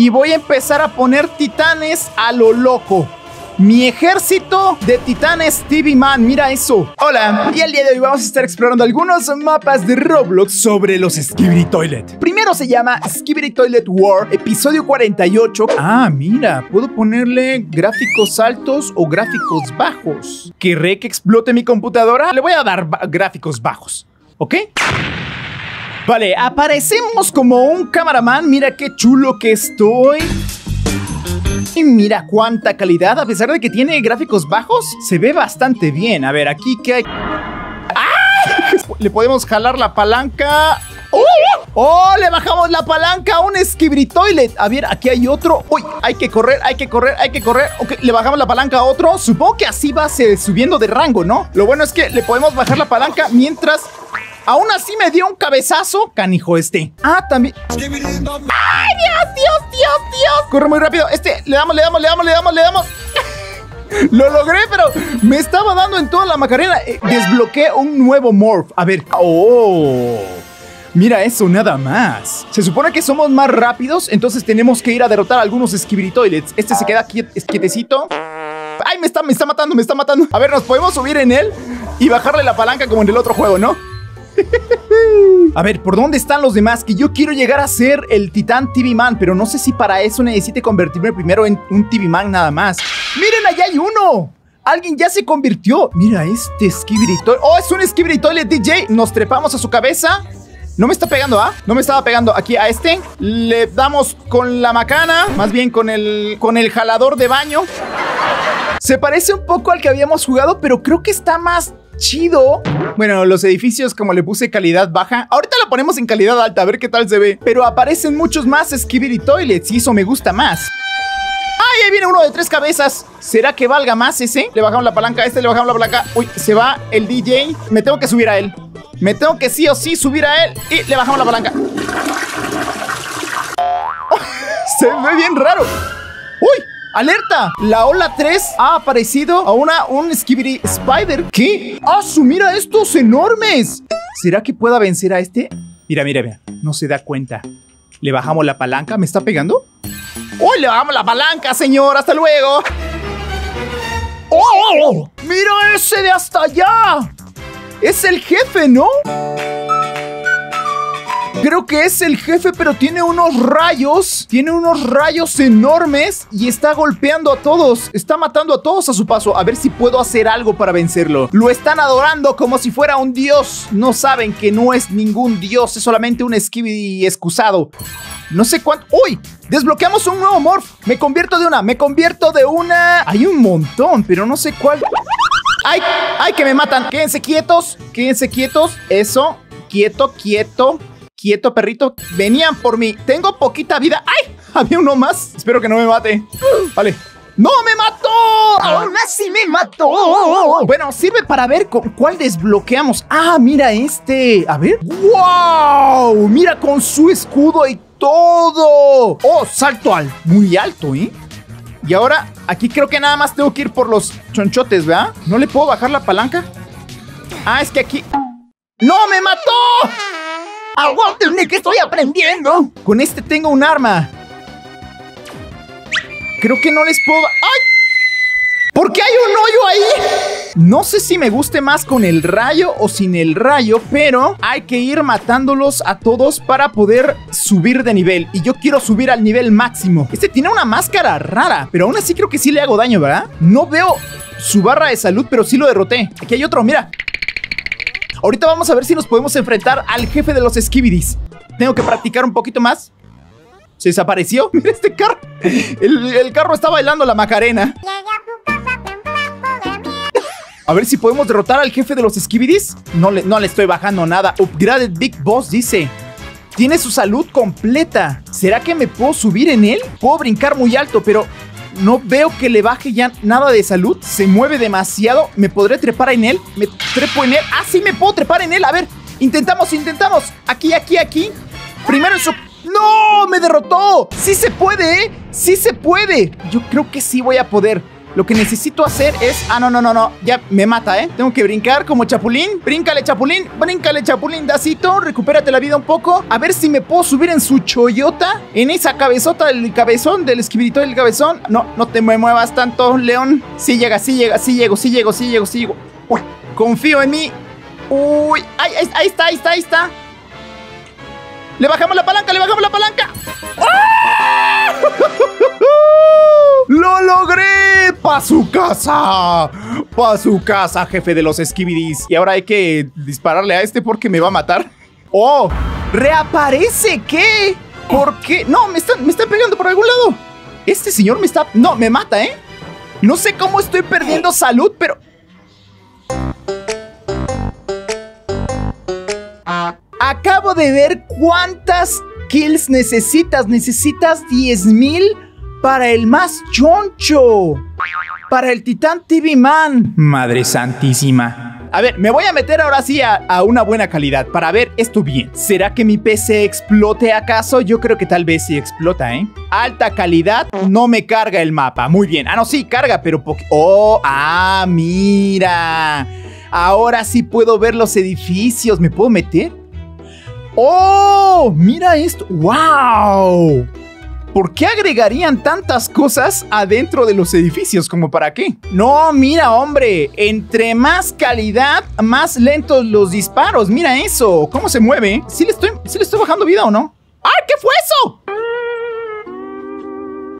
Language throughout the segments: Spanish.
y voy a empezar a poner titanes a lo loco. Mi ejército de titanes TV Man, mira eso. Hola, y el día de hoy vamos a estar explorando algunos mapas de Roblox sobre los Skibidi Toilet. Primero se llama Skibidi Toilet War, episodio 48. Ah, mira, puedo ponerle gráficos altos o gráficos bajos. ¿Querré que explote mi computadora? Le voy a dar gráficos bajos, ¿ok? Vale, aparecemos como un cameraman. Mira qué chulo que estoy. Y mira cuánta calidad, a pesar de que tiene gráficos bajos, se ve bastante bien. A ver, aquí que hay... ¡Ah! Le podemos jalar la palanca. ¡Oh! ¡Oh! Le bajamos la palanca a un Skibidi Toilet. A ver, aquí hay otro. ¡Uy! Hay que correr, hay que correr, hay que correr. Ok, le bajamos la palanca a otro. Supongo que así va subiendo de rango, ¿no? Lo bueno es que le podemos bajar la palanca mientras... Aún así me dio un cabezazo, canijo este. Ah, también. ¡Ay, Dios, Dios, Dios, Dios! Corre muy rápido. Este, le damos. Lo logré, pero me estaba dando en toda la macarena. Desbloqueé un nuevo morph. A ver. ¡Oh! Mira eso, nada más. Se supone que somos más rápidos, entonces tenemos que ir a derrotar a algunos Skibidi Toilets. Este se queda quietecito. ¡Ay, me está matando, me está matando! A ver, nos podemos subir en él y bajarle la palanca como en el otro juego, ¿no? A ver, ¿por dónde están los demás? Que yo quiero llegar a ser el titán TV Man, pero no sé si para eso necesite convertirme primero en un TV Man nada más. ¡Miren, allá hay uno! ¡Alguien ya se convirtió! Mira, este Skibidi Toilet. ¡Oh, es un Skibidi Toilet DJ! Nos trepamos a su cabeza. No me está pegando, ¿ah? No me estaba pegando aquí a este. Le damos con la macana, más bien con el jalador de baño. Se parece un poco al que habíamos jugado, pero creo que está más... chido. Bueno, los edificios, como le puse calidad baja, ahorita lo ponemos en calidad alta, a ver qué tal se ve. Pero aparecen muchos más Skibidi Toilets y eso me gusta más. ¡Ay, ahí viene uno de tres cabezas! ¿Será que valga más ese? Le bajamos la palanca a este, le bajamos la palanca. Uy, se va el DJ. Me tengo que subir a él. Me tengo que sí o sí subir a él. Y le bajamos la palanca. Oh, se ve bien raro. ¡Uy! ¡Alerta! La ola 3 ha aparecido a un Skibidi Spider. ¿Qué? ¡Ah, su! ¡Mira estos enormes! ¿Será que pueda vencer a este? Mira, mira, mira. No se da cuenta. ¿Le bajamos la palanca? ¿Me está pegando? ¡Uy, le bajamos la palanca, señor! ¡Hasta luego! ¡Oh! ¡Mira ese de hasta allá! Es el jefe, ¿no? Creo que es el jefe, pero tiene unos rayos. Tiene unos rayos enormes y está golpeando a todos. Está matando a todos a su paso. A ver si puedo hacer algo para vencerlo. Lo están adorando como si fuera un dios. No saben que no es ningún dios. Es solamente un Skibidi excusado. No sé cuánto... ¡Uy! Desbloqueamos un nuevo morph. Me convierto de una... Hay un montón, pero no sé cuál... ¡Ay! ¡Ay, que me matan! ¡Quédense quietos! ¡Quédense quietos! Eso. Quieto, quieto... Quieto, perrito. Venían por mí. Tengo poquita vida. ¡Ay! Había uno más. Espero que no me mate. Vale. ¡No me mató! ¡Aún así me mató! Bueno, sirve para ver con cuál desbloqueamos. ¡Ah, mira este! A ver. ¡Wow! Mira con su escudo y todo. ¡Oh, salto muy alto, eh! Y ahora, aquí creo que nada más tengo que ir por los chonchotes, ¿verdad? ¿No le puedo bajar la palanca? Ah, es que aquí... ¡No me mató! ¡Aguántenme que estoy aprendiendo! Con este tengo un arma. Creo que no les puedo... ¡Ay! ¿Por qué hay un hoyo ahí? No sé si me guste más con el rayo o sin el rayo, pero hay que ir matándolos a todos para poder subir de nivel. Y yo quiero subir al nivel máximo. Este tiene una máscara rara, pero aún así creo que sí le hago daño, ¿verdad? No veo su barra de salud, pero sí lo derroté. Aquí hay otro, mira. Ahorita vamos a ver si nos podemos enfrentar al jefe de los Skibidis. Tengo que practicar un poquito más. Se desapareció. Mira este carro. El carro está bailando la macarena. A ver si podemos derrotar al jefe de los Skibidis. No le estoy bajando nada. Upgraded Big Boss dice. Tiene su salud completa. ¿Será que me puedo subir en él? Puedo brincar muy alto, pero... no veo que le baje ya nada de salud. Se mueve demasiado. ¿Me podré trepar en él? ¿Me trepo en él? ¡Ah, sí me puedo trepar en él! A ver, intentamos. Aquí. Primero eso... ¡No! ¡Me derrotó! ¡Sí se puede, eh! ¡Sí se puede! Yo creo que sí voy a poder. Lo que necesito hacer es... Ah, no. Ya me mata, ¿eh? Tengo que brincar como Chapulín. Bríncale, Chapulín. Bríncale, Chapulín. Dasito, recupérate la vida un poco. A ver si me puedo subir en su choyota. En esa cabezota del cabezón, del esquivito del cabezón. No, no te me muevas tanto, León. Sí llega, sí llego. Uy, confío en mí. Uy, ahí está. Le bajamos la palanca, ¡Ah! ¡Lo logré! ¡Pa' su casa! ¡Pa' su casa, jefe de los Skibidis! Y ahora hay que dispararle a este porque me va a matar. ¡Oh! ¿Reaparece qué? ¿Por qué? No, me están pegando por algún lado. Este señor me está... No, me mata, ¿eh? No sé cómo estoy perdiendo salud, pero... Acabo de ver cuántas kills necesitas. Necesitas 10,000 para el más choncho. Para el titán TV Man. Madre santísima. A ver, me voy a meter ahora sí a una buena calidad para ver esto bien. ¿Será que mi PC explote acaso? Yo creo que tal vez sí explota, ¿eh? Alta calidad, no me carga el mapa. Muy bien. Ah, no, sí, carga, pero... Oh, ah, mira. Ahora sí puedo ver los edificios. ¿Me puedo meter? ¡Oh! ¡Mira esto! ¡Wow! ¿Por qué agregarían tantas cosas adentro de los edificios? ¿Como para qué? No, mira, hombre. Entre más calidad, más lentos los disparos. Mira eso. ¿Cómo se mueve? ¿Sí le estoy bajando vida o no? ¡Ay, qué fue eso!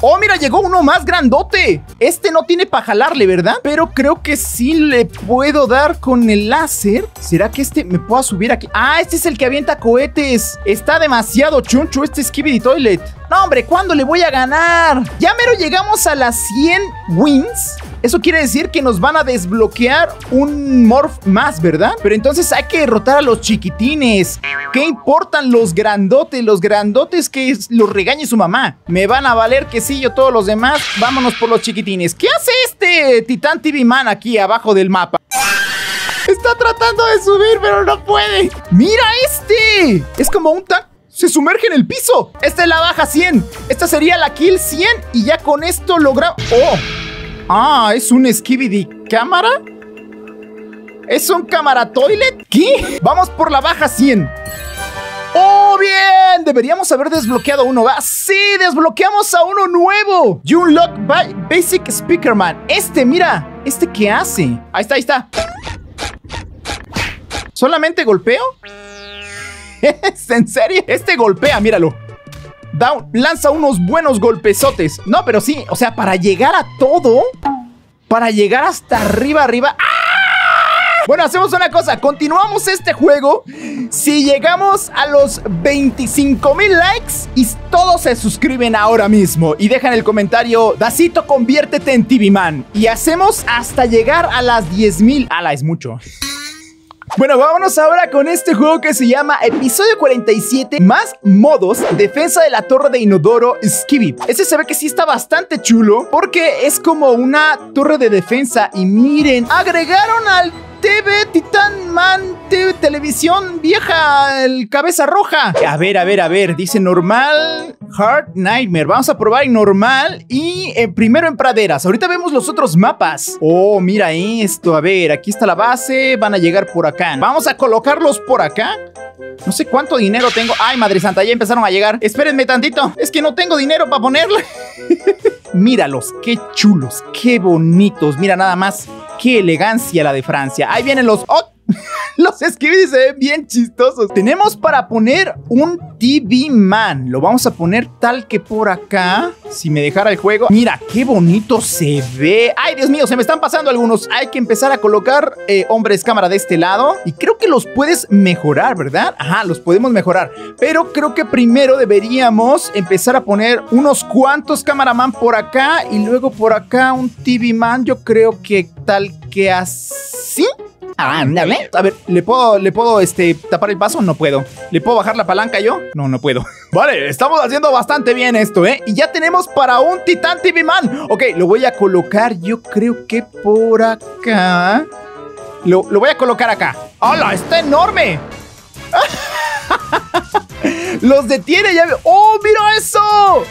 ¡Oh, mira! Llegó uno más grandote. Este no tiene para jalarle, ¿verdad? Pero creo que sí le puedo dar con el láser. ¿Será que este me pueda subir aquí? ¡Ah, este es el que avienta cohetes! Está demasiado choncho este Skibidi Toilet. ¡No, hombre! ¿Cuándo le voy a ganar? Ya mero llegamos a las 100 wins. Eso quiere decir que nos van a desbloquear un morph más, ¿verdad? Pero entonces hay que derrotar a los chiquitines. ¿Qué importan los grandotes? Los grandotes que los regañe su mamá. Me van a valer que sí, yo todos los demás. Vámonos por los chiquitines. ¿Qué hace este titán TV Man aquí abajo del mapa? Está tratando de subir, pero no puede. ¡Mira este! Es como un tanque. ¡Se sumerge en el piso! Esta es la baja 100. Esta sería la kill 100. Y ya con esto logramos... ¡Oh! Ah, ¿es un Skibidi cámara? ¿Es un cámara toilet? ¿Qué? Vamos por la baja 100. ¡Oh, bien! Deberíamos haber desbloqueado uno, ¿va? ¡Sí! ¡Desbloqueamos a uno nuevo! You Unlock Basic Speakerman. Este, mira. ¿Este qué hace? Ahí está, ahí está. ¿Solamente golpeo? ¿En serio? Este golpea, míralo. Lanza unos buenos golpezotes. No, pero sí, o sea, para llegar a todo. Para llegar hasta arriba. ¡Ah! Bueno, hacemos una cosa. Continuamos este juego. Si llegamos a los 25,000 likes. Y todos se suscriben ahora mismo. Y dejan el comentario. Dasito, conviértete en TV Man. Y hacemos hasta llegar a las 10,000. ¡Ala, es mucho! Bueno, vámonos ahora con este juego que se llama Episodio 47 más modos Defensa de la Torre de Inodoro Skibidi. Este se ve que sí está bastante chulo porque es como una torre de defensa y miren, agregaron al TV Titán Man TV, Televisión Vieja, el Cabeza Roja. A ver, dice normal, hard, nightmare. Vamos a probar en normal y primero en praderas. Ahorita vemos los otros mapas. Oh, mira esto, a ver, aquí está la base. Van a llegar por acá. Vamos a colocarlos por acá. No sé cuánto dinero tengo. Ay, madre santa, ya empezaron a llegar. Espérenme tantito, es que no tengo dinero para ponerle. Míralos, qué chulos, qué bonitos. Mira nada más, qué elegancia la de Francia. Ahí vienen los... ¡Oh! Los Skibidis se ven bien chistosos. Tenemos para poner un TV Man. Lo vamos a poner tal que por acá. Si me dejara el juego. Mira, qué bonito se ve. Ay, Dios mío, se me están pasando algunos. Hay que empezar a colocar hombres cámara de este lado. Y creo que los puedes mejorar, ¿verdad? Ajá, los podemos mejorar. Pero creo que primero deberíamos empezar a poner unos cuantos cameraman por acá. Y luego por acá un TV Man. Yo creo que tal que así. A ver, ¿le puedo tapar el paso? No puedo. ¿Le puedo bajar la palanca yo? No, no puedo. Vale, estamos haciendo bastante bien esto, ¿eh? Y ya tenemos para un Titán TV Man. Ok, lo voy a colocar yo creo que por acá. Lo voy a colocar acá. ¡Hala, está enorme! Los detiene ya. ¡Oh, mira eso!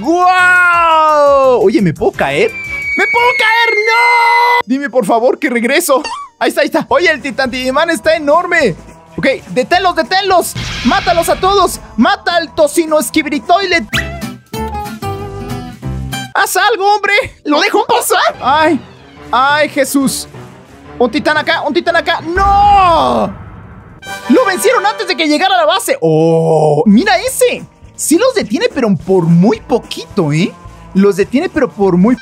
¡Guau! Oye, ¿me puedo caer? ¡Me puedo caer! ¡No! Dime, por favor, que regreso. Ahí está, ahí está. Oye, el titán Timán está enorme. Ok, deténlos, deténlos. Mátalos a todos. Mata al tocino Skibidi Toilet. ¡Haz algo, hombre! ¡Lo dejo pasar! ¡Ay! ¡Ay, Jesús! Un titán acá, un titán acá. ¡No! ¡Lo vencieron antes de que llegara a la base! ¡Oh! ¡Mira ese! Sí los detiene, pero por muy poquito, ¿eh? Los detiene, pero por muy...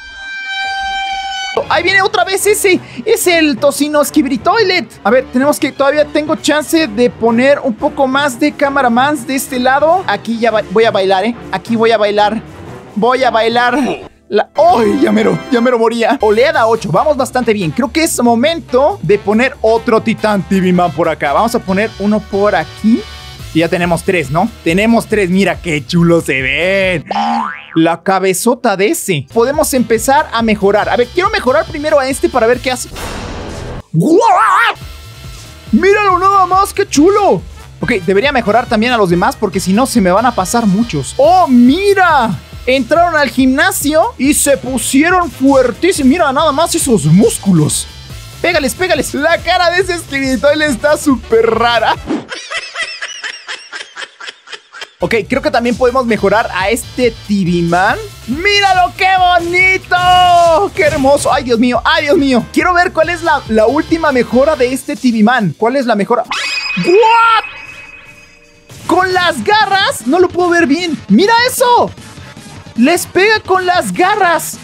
Ahí viene otra vez ese. Es el tocino Skibidi Toilet. A ver, tenemos que... Todavía tengo chance de poner un poco más de cameramans de este lado. Aquí ya voy a bailar, ¿eh? Aquí voy a bailar. Voy a bailar. La... ¡Ay, ya mero moría! Oleada 8, vamos bastante bien. Creo que es momento de poner otro titán TV Man por acá. Vamos a poner uno por aquí. Y ya tenemos tres, ¿no? Tenemos tres. Mira qué chulo se ven. La cabezota de ese. Podemos empezar a mejorar. A ver, quiero mejorar primero a este para ver qué hace. ¡Wow! ¡Míralo nada más! ¡Qué chulo! Ok, debería mejorar también a los demás porque si no se me van a pasar muchos. ¡Oh, mira! Entraron al gimnasio y se pusieron fuertísimos. Mira nada más esos músculos. Pégales, pégales. La cara de ese Skibidi Toilet está súper rara. Ok, creo que también podemos mejorar a este TV Man. ¡Míralo, qué bonito! ¡Qué hermoso! ¡Ay, Dios mío! ¡Ay, Dios mío! Quiero ver cuál es la última mejora de este TV Man. ¿Cuál es la mejora? ¿What? ¿Con las garras? No lo puedo ver bien. ¡Mira eso! ¡Les pega con las garras!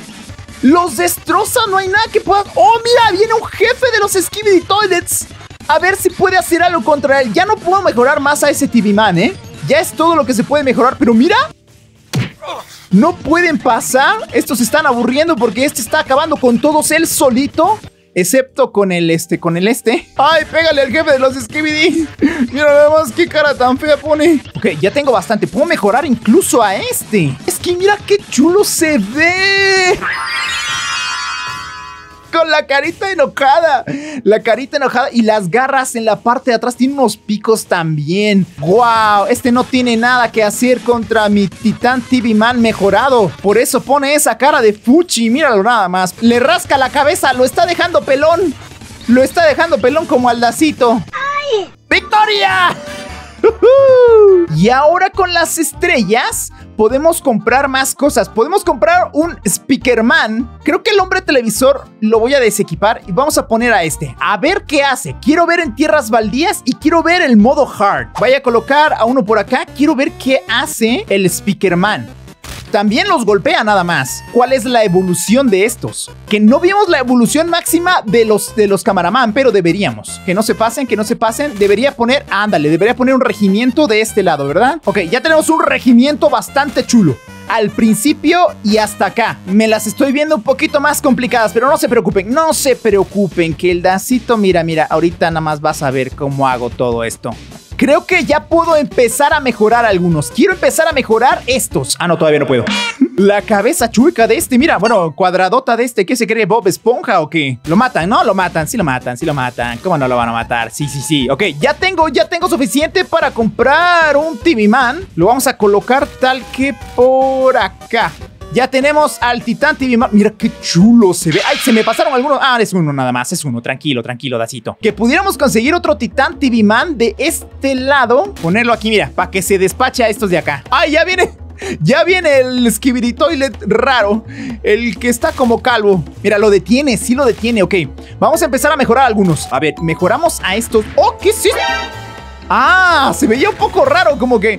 ¡Los destroza! ¡No hay nada que pueda! ¡Oh, mira! ¡Viene un jefe de los Skibidi Toilets! A ver si puede hacer algo contra él. Ya no puedo mejorar más a ese TV Man, ¿eh? Ya es todo lo que se puede mejorar. ¡Pero mira! ¡No pueden pasar! Estos se están aburriendo porque este está acabando con todos él solito. Excepto con el este, con el este. ¡Ay, pégale al jefe de los Skibidi! Mira nada más qué cara tan fea pone. Ok, ya tengo bastante. Puedo mejorar incluso a este. Es que mira qué chulo se ve. Con la carita enojada. La carita enojada y las garras en la parte de atrás. Tiene unos picos también. ¡Wow! Este no tiene nada que hacer contra mi titán TV Man mejorado. Por eso pone esa cara de fuchi. Míralo nada más. Le rasca la cabeza. Lo está dejando pelón. Lo está dejando pelón como al Dasito. ¡Ay! ¡Victoria! Y ahora con las estrellas... podemos comprar más cosas. Podemos comprar un Speakerman. Creo que el hombre televisor lo voy a desequipar y vamos a poner a este. A ver qué hace. Quiero ver en tierras baldías y quiero ver el modo hard. Voy a colocar a uno por acá. Quiero ver qué hace el Speakerman. También los golpea nada más. ¿Cuál es la evolución de estos? Que no vimos la evolución máxima de los camaraman, pero deberíamos. Que no se pasen, que no se pasen. Debería poner, ándale, debería poner un regimiento de este lado, ¿verdad? Ok, ya tenemos un regimiento bastante chulo. Al principio y hasta acá. Me las estoy viendo un poquito más complicadas, pero no se preocupen, no se preocupen. Que el Dasito, mira, mira, ahorita nada más vas a ver cómo hago todo esto. Creo que ya puedo empezar a mejorar algunos. Quiero empezar a mejorar estos. Ah, no, todavía no puedo. La cabeza chueca de este, mira, bueno, cuadradota de este. ¿Qué se cree, Bob Esponja o qué? ¿Lo matan? No, lo matan, sí lo matan, sí lo matan. ¿Cómo no lo van a matar? Sí, sí, sí. Ok, ya tengo suficiente para comprar un TV Man. Lo vamos a colocar tal que por acá. Ya tenemos al titán TV Man. Mira qué chulo se ve. Ay, se me pasaron algunos. Ah, es uno nada más. Es uno. Tranquilo, tranquilo, Dasito. Que pudiéramos conseguir otro titán TV Man de este lado. Ponerlo aquí, mira, para que se despache a estos de acá. Ay, ya viene. Ya viene el Skibidi Toilet raro. El que está como calvo. Mira, lo detiene, sí lo detiene. Ok, vamos a empezar a mejorar algunos. A ver, mejoramos a estos. Oh, ¿qué es esto? Ah, se veía un poco raro. Como que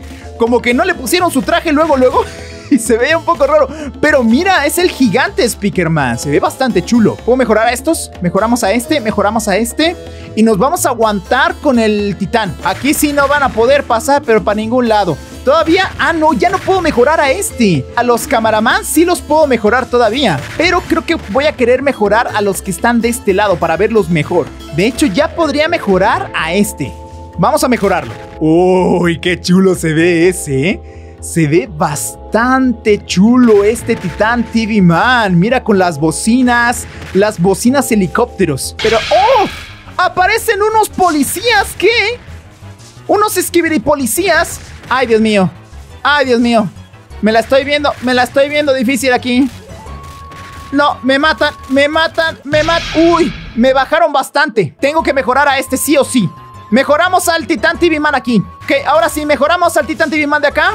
no le pusieron su traje luego, luego. Y se veía un poco raro. Pero mira, es el gigante Speakerman. Se ve bastante chulo. ¿Puedo mejorar a estos? Mejoramos a este, mejoramos a este. Y nos vamos a aguantar con el titán. Aquí sí no van a poder pasar, pero para ningún lado. Todavía, ah no, ya no puedo mejorar a este. A los camaraman sí los puedo mejorar todavía. Pero creo que voy a querer mejorar a los que están de este lado para verlos mejor. De hecho, ya podría mejorar a este. Vamos a mejorarlo. Uy, qué chulo se ve ese, ¿eh? Se ve bastante chulo este titán TV Man. Mira con las bocinas helicópteros. Pero, ¡oh! Aparecen unos policías, ¿qué? Unos Skibidi policías. ¡Ay, Dios mío! ¡Ay, Dios mío! Me la estoy viendo difícil aquí. No, me matan, me matan, me matan. Uy, me bajaron bastante. Tengo que mejorar a este sí o sí. Mejoramos al Titán TV Man aquí. Ok, ahora sí, mejoramos al Titán TV Man de acá.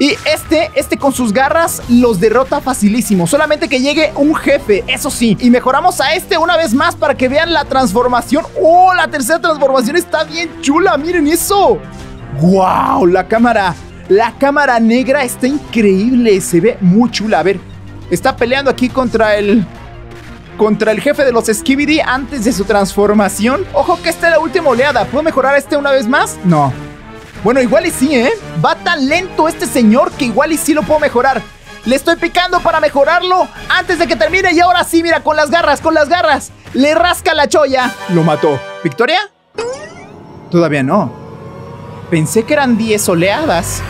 Y este con sus garras los derrota facilísimo. Solamente que llegue un jefe, eso sí. Y mejoramos a este una vez más para que vean la transformación. ¡Oh, la tercera transformación está bien chula! ¡Miren eso! ¡Wow! La cámara negra está increíble. Se ve muy chula. A ver, está peleando aquí contra el jefe de los Skibidi antes de su transformación. Ojo que esta es la última oleada. ¿Puedo mejorar a este una vez más? No. Bueno, igual y sí, ¿eh? Va tan lento este señor que igual y sí lo puedo mejorar. Le estoy picando para mejorarlo antes de que termine. Y ahora sí, mira, con las garras. Le rasca la cholla. Lo mató. ¿Victoria? Todavía no. Pensé que eran 10 oleadas.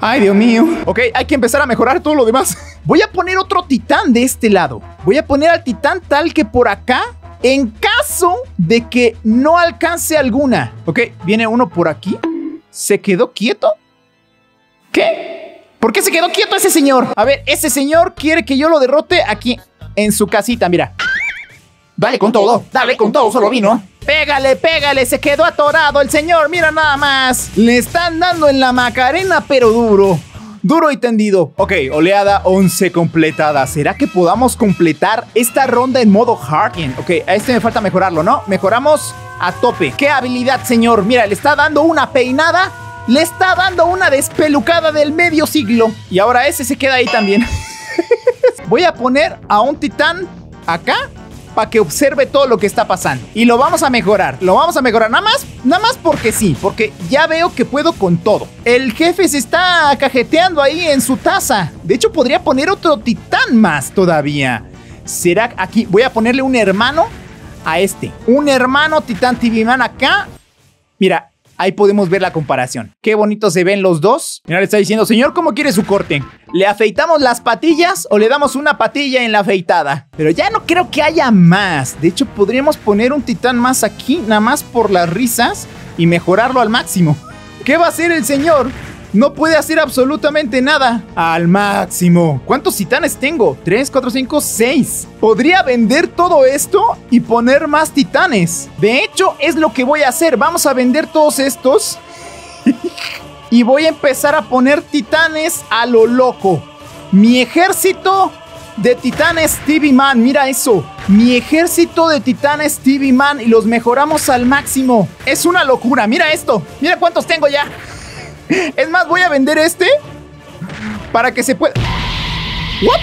Ay, Dios mío. Ok, hay que empezar a mejorar todo lo demás. Voy a poner otro titán de este lado. Voy a poner al titán tal que por acá... En caso de que no alcance alguna. Ok, viene uno por aquí. ¿Se quedó quieto? ¿Qué? ¿Por qué se quedó quieto ese señor? A ver, ese señor quiere que yo lo derrote aquí en su casita, mira. Dale con todo, solo vino. Pégale, pégale, se quedó atorado el señor, mira nada más. Le están dando en la Macarena, pero duro. Duro y tendido. Ok, oleada 11 completada. ¿Será que podamos completar esta ronda en modo hard? Bien, ok, a este me falta mejorarlo, ¿no? Mejoramos a tope. ¡Qué habilidad, señor! Mira, le está dando una peinada. Le está dando una despelucada del medio siglo. Y ahora ese se queda ahí también. Voy a poner a un titán acá para que observe todo lo que está pasando. Y lo vamos a mejorar. Nada más porque sí. Porque ya veo que puedo con todo. El jefe se está cajeteando ahí en su taza. De hecho, podría poner otro titán más todavía. ¿Será aquí? Voy a ponerle un hermano a este. Un hermano Titán TV Man acá. Mira, ahí podemos ver la comparación. Qué bonito se ven los dos. Mira, le está diciendo, señor, ¿cómo quiere su corte? ¿Le afeitamos las patillas o le damos una patilla en la afeitada? Pero ya no creo que haya más. De hecho, podríamos poner un titán más aquí, nada más por las risas y mejorarlo al máximo. ¿Qué va a hacer el señor? No puede hacer absolutamente nada. Al máximo. ¿Cuántos titanes tengo? 3, 4, 5, 6. Podría vender todo esto y poner más titanes. De hecho, es lo que voy a hacer. Vamos a vender todos estos. Y voy a empezar a poner titanes a lo loco. Mi ejército de titanes TV Man. Mira eso. Mi ejército de titanes TV Man. Y los mejoramos al máximo. Es una locura. Mira esto. Mira cuántos tengo ya. Es más, voy a vender este para que se pueda... ¿What?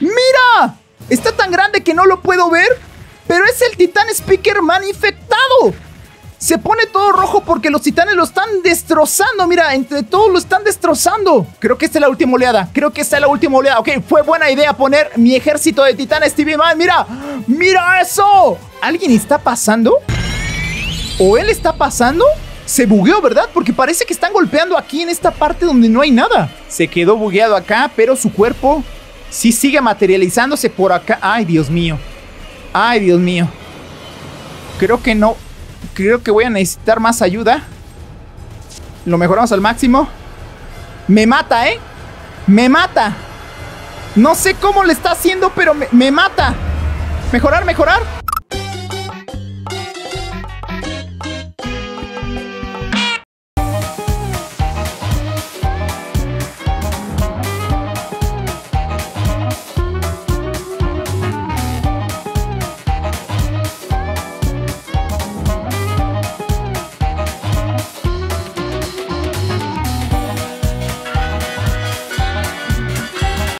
¡Mira! Está tan grande que no lo puedo ver, pero es el titán Speakerman infectado. Se pone todo rojo porque los titanes lo están destrozando. Mira, entre todos lo están destrozando. Creo que esta es la última oleada. Ok, fue buena idea poner mi ejército de titanes TV Man. Mira, mira eso. ¿Alguien está pasando? ¿O él está pasando? Se bugueó, ¿verdad? Porque parece que están golpeando aquí en esta parte donde no hay nada. Se quedó bugueado acá, pero su cuerpo sí sigue materializándose por acá. ¡Ay, Dios mío! ¡Ay, Dios mío! Creo que no. Creo que voy a necesitar más ayuda. Lo mejoramos al máximo. Me mata, ¿eh? Me mata. No sé cómo le está haciendo, pero me mata. Mejorar.